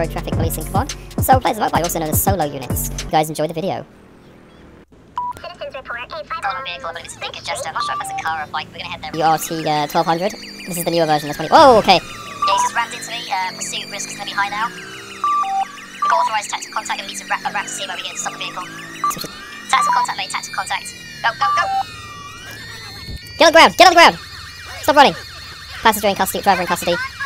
road traffic policing quad, so replace them up by also known as solo units. You guys enjoy the video. Citizens report 851. Got a vehicle, I believe it's a big congestor. I'm not sure if that's a car or a bike. We're gonna head there. URT 1200. This is the newer version. That's 20. Whoa, okay. Yeah, he's just rammed into me. Pursuit risk is gonna be high now. We've got authorized tactical contact and we need to wrap to see where we can stop the vehicle. Tactical contact, mate. Tactical contact. Go, go, go. Get on the ground. Stop running. Passenger in custody. Driver in custody.